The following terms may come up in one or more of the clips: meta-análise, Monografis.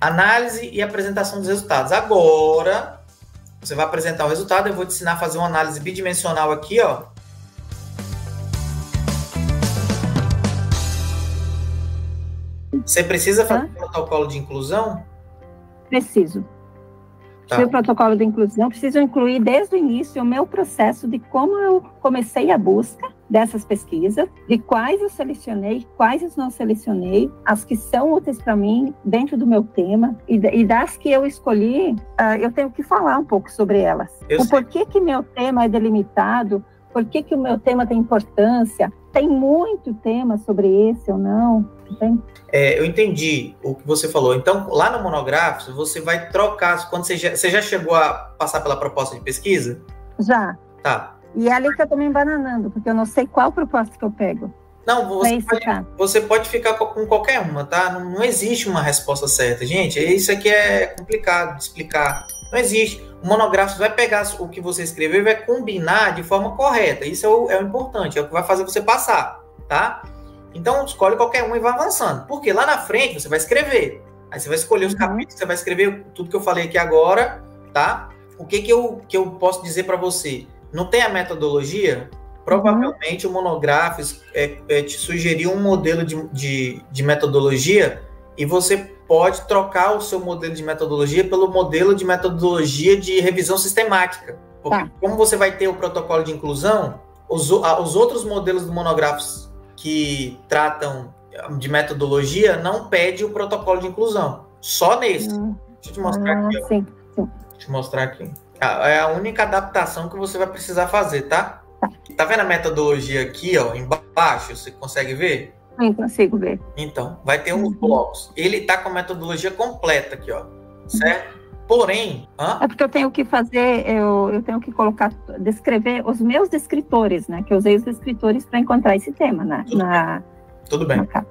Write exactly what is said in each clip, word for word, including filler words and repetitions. Análise e apresentação dos resultados. Agora, você vai apresentar o resultado. Eu vou te ensinar a fazer uma análise bidimensional aqui, ó. Você precisa fazer Hã? um protocolo de inclusão? Preciso. Tá. Meu protocolo de inclusão, preciso incluir desde o início o meu processo de como eu comecei a busca dessas pesquisas, de quais eu selecionei, quais eu não selecionei, as que são úteis para mim dentro do meu tema, e, e das que eu escolhi, uh, eu tenho que falar um pouco sobre elas. Eu o porquê que meu tema é delimitado, porquê que o meu tema tem importância, tem muito tema sobre esse ou não. É, eu entendi o que você falou. Então, lá no Monografis, você vai trocar. Quando você, já, você já chegou a passar pela proposta de pesquisa? Já. Tá. E é ali que eu estou me embananando, porque eu não sei qual proposta que eu pego. Não, você, pode, você pode ficar com qualquer uma, tá? Não, não existe uma resposta certa, gente. Isso aqui é complicado de explicar. Não existe. O Monografis vai pegar o que você escreveu e vai combinar de forma correta. Isso é o, é o importante, é o que vai fazer você passar, tá? Então, escolhe qualquer um e vai avançando. Porque lá na frente, você vai escrever. Aí você vai escolher os capítulos, você vai escrever tudo que eu falei aqui agora, tá? O que que eu, que eu posso dizer para você? Não tem a metodologia? Provavelmente, uhum, o Monografis é, é, te sugeriu um modelo de, de, de metodologia, e você pode trocar o seu modelo de metodologia pelo modelo de metodologia de revisão sistemática. Porque tá, como você vai ter o protocolo de inclusão, os, os outros modelos do Monografis que tratam de metodologia não pede o protocolo de inclusão. Só nesse. Hum. Deixa eu te mostrar ah, aqui. Sim, sim. Deixa eu te mostrar aqui. É a única adaptação que você vai precisar fazer, tá? Tá, tá vendo a metodologia aqui, ó, embaixo? Você consegue ver? Sim, consigo ver. Então, vai ter uns blocos. Ele tá com a metodologia completa aqui, ó. Certo? Porém... Hã? É porque eu tenho que fazer, eu, eu tenho que colocar, descrever os meus descritores, né? Que eu usei os descritores para encontrar esse tema na... Tudo na, bem. Tudo bem. Na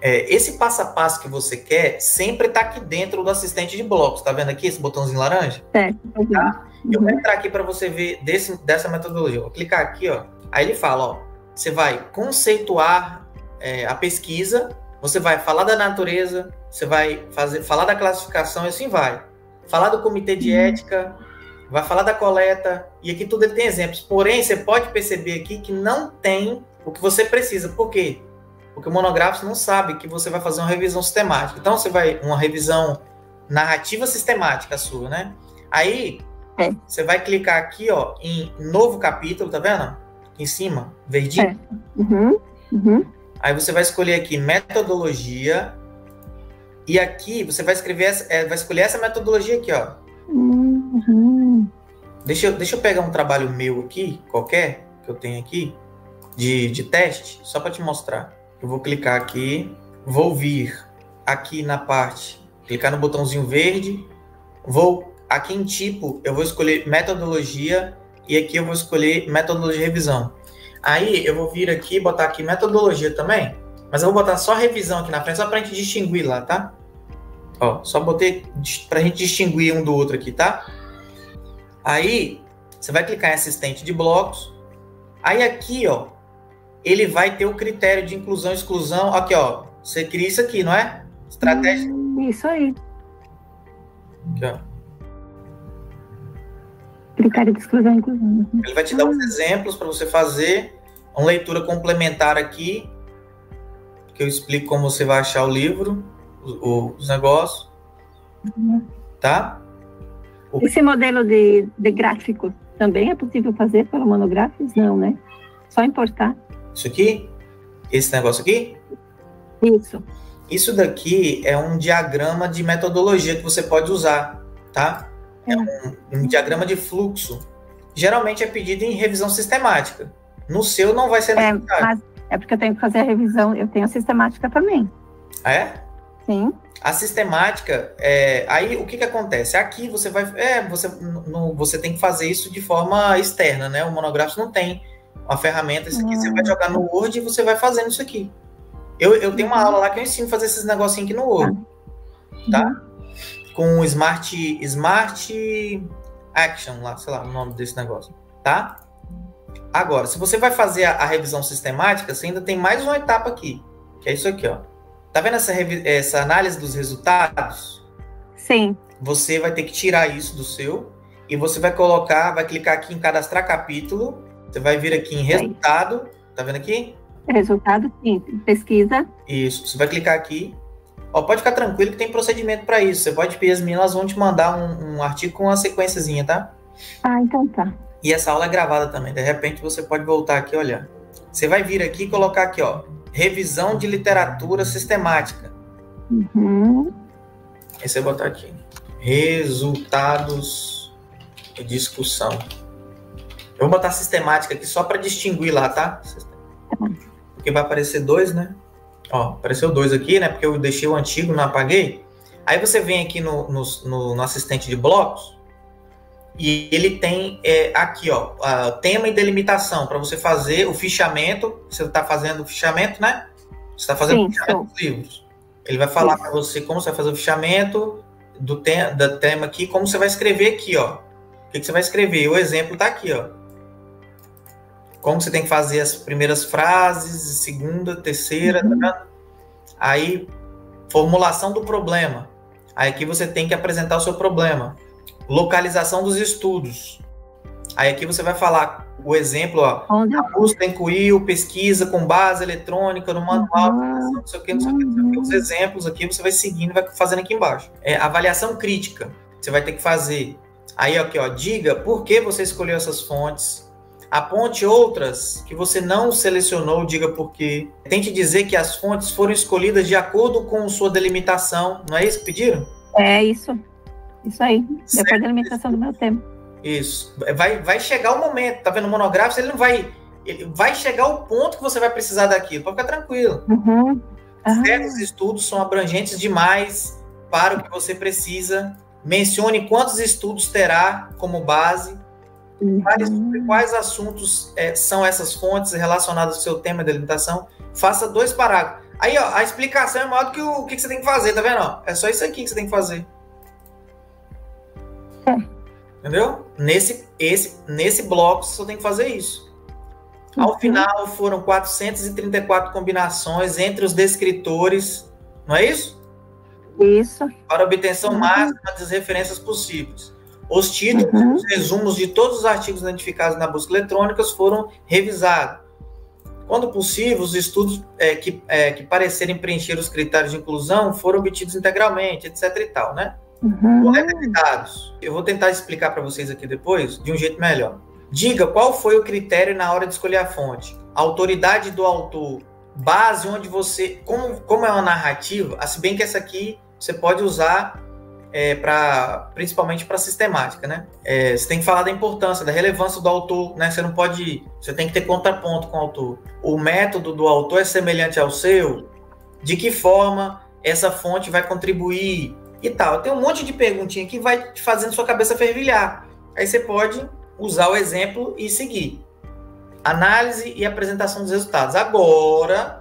é, esse passo a passo que você quer sempre está aqui dentro do assistente de blocos. Tá vendo aqui esse botãozinho laranja? É. Tá? Uhum. Eu vou entrar aqui para você ver desse, dessa metodologia. Eu vou clicar aqui, ó. Aí ele fala, ó. Você vai conceituar é, a pesquisa, você vai falar da natureza, você vai fazer, falar da classificação, e assim vai. Falar do comitê de ética, vai falar da coleta, e aqui tudo ele tem exemplos. Porém, você pode perceber aqui que não tem o que você precisa. Por quê? Porque o Monografis não sabe que você vai fazer uma revisão sistemática. Então, você vai... Uma revisão narrativa sistemática sua, né? Aí, é. você vai clicar aqui, ó, em novo capítulo, tá vendo? Aqui em cima, verdinho. É. Uhum. Uhum. Aí, você vai escolher aqui metodologia... E aqui você vai escrever, essa, é, vai escolher essa metodologia aqui, ó. Uhum. Deixa eu, deixa eu pegar um trabalho meu aqui, qualquer, que eu tenho aqui, de, de teste, só para te mostrar. Eu vou clicar aqui, vou vir aqui na parte, clicar no botãozinho verde, vou aqui em tipo, eu vou escolher metodologia, e aqui eu vou escolher metodologia de revisão. Aí eu vou vir aqui, botar aqui metodologia também. Mas eu vou botar só revisão aqui na frente, só pra gente distinguir lá, tá? Ó, só botei pra gente distinguir um do outro aqui, tá? Aí, você vai clicar em assistente de blocos. Aí aqui, ó, ele vai ter o critério de inclusão e exclusão. Aqui, ó, você cria isso aqui, não é? Estratégia. Isso aí. Aqui, ó. Critério de exclusão e inclusão. Ele vai te dar uns exemplos pra você fazer. Uma leitura complementar aqui, que eu explico como você vai achar o livro, os, os negócios, tá? O... Esse modelo de, de gráfico também é possível fazer pelo Monografis? Não, né? Só importar. Isso aqui? Esse negócio aqui? Isso. Isso daqui é um diagrama de metodologia que você pode usar, tá? É, é um, um diagrama de fluxo. Geralmente é pedido em revisão sistemática. No seu não vai ser necessário. É, mas... É porque eu tenho que fazer a revisão, eu tenho a sistemática também. Ah, é? Sim. A sistemática, é, aí o que que acontece? Aqui você vai, é, você, no, você tem que fazer isso de forma externa, né? O Monografis não tem uma ferramenta, isso aqui ah. você vai jogar no Word e você vai fazendo isso aqui. Eu, eu tenho uma aula lá que eu ensino a fazer esses negocinhos aqui no Word, ah. tá? Com o Smart, Smart Action lá, sei lá o nome desse negócio, tá? Agora, se você vai fazer a, a revisão sistemática, você ainda tem mais uma etapa aqui, que é isso aqui, ó. Tá vendo essa, essa análise dos resultados? Sim. Você vai ter que tirar isso do seu e você vai colocar, vai clicar aqui em cadastrar capítulo, você vai vir aqui em resultado, tá vendo aqui? Resultado, sim, pesquisa. Isso, você vai clicar aqui. Ó, pode ficar tranquilo que tem procedimento para isso, você pode pedir as meninas, elas vão te mandar um, um artigo com uma sequenciazinha, tá? Ah, então tá. E essa aula é gravada também, de repente você pode voltar aqui e olhar. Você vai vir aqui e colocar aqui, ó, revisão de literatura sistemática. Uhum. Aí você botar aqui, resultados e discussão. Eu vou botar sistemática aqui só para distinguir lá, tá? Porque vai aparecer dois, né? Ó, apareceu dois aqui, né? Porque eu deixei o antigo, não apaguei. Aí você vem aqui no, no, no, no assistente de blocos e ele tem é, aqui, ó, a, tema e delimitação para você fazer o fichamento. Você está fazendo o fichamento, né? Você está fazendo Sim, o fichamento dos livros. Ele vai falar para você como você vai fazer o fichamento do, te do tema aqui, como você vai escrever aqui, ó. O que, que você vai escrever? O exemplo tá aqui, ó. Como você tem que fazer as primeiras frases, segunda, terceira, uhum. Tá? Aí, formulação do problema. Aí aqui você tem que apresentar o seu problema. Localização dos estudos. Aí aqui você vai falar o exemplo, ó. Onde? A busca incluiu pesquisa com base eletrônica no manual, uhum. não sei o que, não sei o que, não sei o que. Os exemplos aqui você vai seguindo, vai fazendo aqui embaixo. É, avaliação crítica. Você vai ter que fazer. Aí aqui, ó, diga por que você escolheu essas fontes. Aponte outras que você não selecionou, diga por quê. Tente dizer que as fontes foram escolhidas de acordo com sua delimitação. Não é isso que pediram? É isso. Isso aí. Certo. Depois da delimitação do meu tema. Isso. Vai, vai chegar o momento. Tá vendo? O monográfico, ele não vai... Ele vai chegar o ponto que você vai precisar daquilo. Pode ficar tranquilo. Uhum. Uhum. Certos estudos são abrangentes demais para o que você precisa. Mencione quantos estudos terá como base. Uhum. Quais assuntos é, são essas fontes relacionadas ao seu tema de delimitação? Faça dois parágrafos. Aí, ó, a explicação é maior do que o, o que, que você tem que fazer, tá vendo? Ó, é só isso aqui que você tem que fazer. É. Entendeu? Nesse, esse, nesse bloco, você só tem que fazer isso. Uhum. Ao final, foram quatrocentas e trinta e quatro combinações entre os descritores, não é isso? Isso. Para obtenção uhum. máxima das referências possíveis. Os títulos uhum. e os resumos de todos os artigos identificados na busca eletrônica foram revisados. Quando possível, os estudos é, que, é, que parecerem preencher os critérios de inclusão foram obtidos integralmente, etc e tal, né? Uhum. Coleta de dados. Eu vou tentar explicar para vocês aqui depois, de um jeito melhor. Diga qual foi o critério na hora de escolher a fonte. A autoridade do autor, base onde você... Como, como é uma narrativa, se bem que essa aqui você pode usar... É, pra, principalmente para sistemática, né? É, você tem que falar da importância, da relevância do autor, né? Você não pode... Você tem que ter contraponto com o autor. O método do autor é semelhante ao seu? De que forma essa fonte vai contribuir? E tal. Tem um monte de perguntinha que vai te fazendo sua cabeça fervilhar. Aí você pode usar o exemplo e seguir. Análise e apresentação dos resultados. Agora,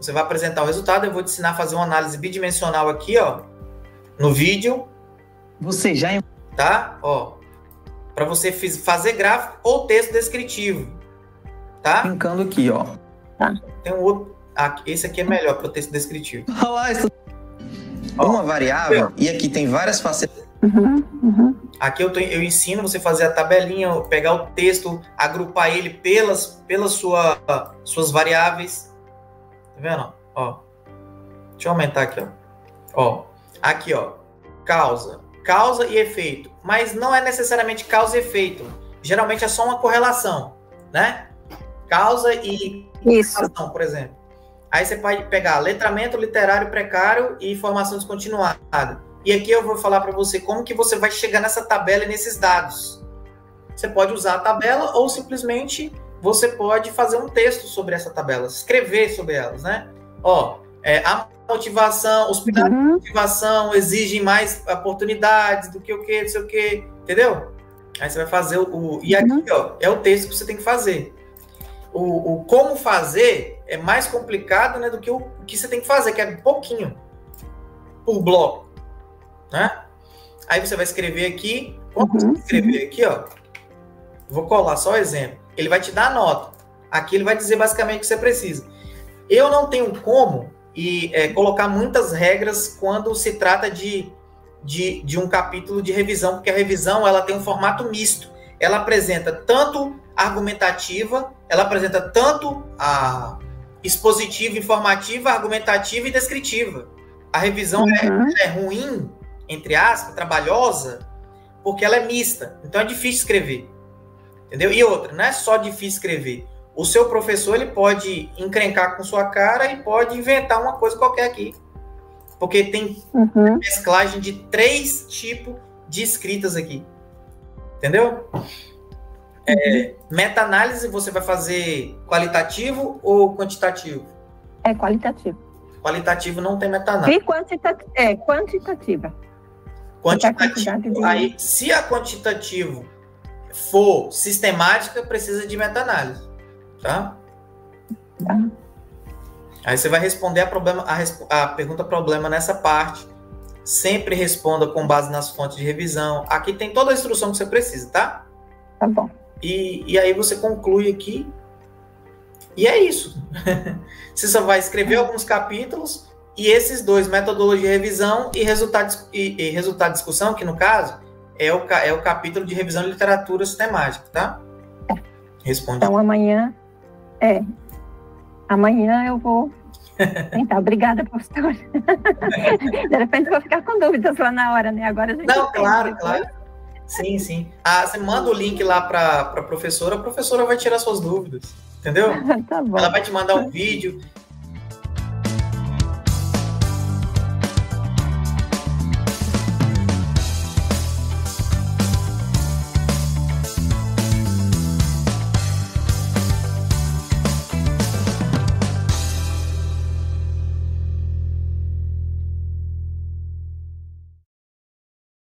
você vai apresentar o resultado. Eu vou te ensinar a fazer uma análise bidimensional aqui, ó. No vídeo. Você já... Tá? Ó. Para você fazer gráfico ou texto descritivo. Tá? Brincando aqui, ó. Tá. Tem um outro... Ah, esse aqui é melhor para o texto descritivo. Olha lá, isso... ó, uma variável. Eu... E aqui tem várias facetas. Uhum, uhum. Aqui eu, tô, eu ensino você fazer a tabelinha, pegar o texto, agrupar ele pelas, pelas sua, suas variáveis. Tá vendo? Ó. Deixa eu aumentar aqui, ó. Ó. Aqui, ó, causa. Causa e efeito. Mas não é necessariamente causa e efeito. Geralmente é só uma correlação, né? Causa e correlação, por exemplo. Aí você pode pegar letramento literário precário e formação descontinuada. E aqui eu vou falar para você como que você vai chegar nessa tabela e nesses dados. Você pode usar a tabela ou simplesmente você pode fazer um texto sobre essa tabela. Escrever sobre elas, né? Ó, é, a motivação, os pilares uhum. de motivação exigem mais oportunidades do que o que, não sei o que, entendeu? Aí você vai fazer o... o e aqui, uhum. ó, é o texto que você tem que fazer. O, o como fazer é mais complicado, né, do que o, o que você tem que fazer, que é pouquinho por bloco, né? Aí você vai escrever aqui, quando uhum. você escrever aqui, ó, vou colar só o exemplo, ele vai te dar a nota. Aqui ele vai dizer basicamente o que você precisa. Eu não tenho como e é, colocar muitas regras quando se trata de de, de um capítulo de revisão, porque a revisão ela tem um formato misto. Ela apresenta tanto argumentativa, ela apresenta tanto a expositiva, informativa, argumentativa e descritiva. A revisão uhum. é, é ruim, entre aspas, trabalhosa, porque ela é mista. Então é difícil escrever. Entendeu? E outra, não é só difícil escrever. O seu professor ele pode encrencar com sua cara e pode inventar uma coisa qualquer aqui. Porque tem uhum. mesclagem de três tipos de escritas aqui. Entendeu? É, meta-análise você vai fazer qualitativo ou quantitativo? É qualitativo. Qualitativo não tem meta-análise. E quantita é, quantitativa. Quantitativo. Aí, se a quantitativo for sistemática, precisa de meta-análise. Tá? Tá. Aí você vai responder a, problema, a, a pergunta problema nessa parte. Sempre responda com base nas fontes de revisão. Aqui tem toda a instrução que você precisa, tá? Tá bom. E, e aí você conclui aqui. E é isso. Você só vai escrever alguns capítulos e esses dois, metodologia de revisão e resultado, e, e resultado de discussão, que no caso é o, é o capítulo de revisão de literatura sistemática, tá? Responde. Então amanhã, é, amanhã eu vou... Então, obrigada, professora. De repente eu vou ficar com dúvidas lá na hora, né? Agora a gente Não, claro, depois. claro. Sim, sim. Ah, você manda o link lá para a professora, a professora vai tirar suas dúvidas, entendeu? Tá bom. Ela vai te mandar um vídeo,